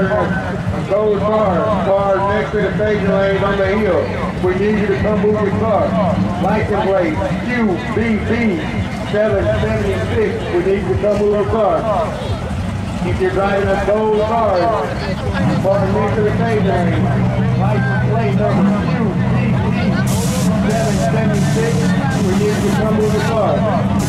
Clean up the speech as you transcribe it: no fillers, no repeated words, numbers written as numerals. corner goes hard, far next to the baby lane on the hill. We need you to come move your car. License plate QBB 776. We need you to come move your car. If you're driving a gold car, far next to the baby lane, license plate number QBB 776. We need you to come move your car.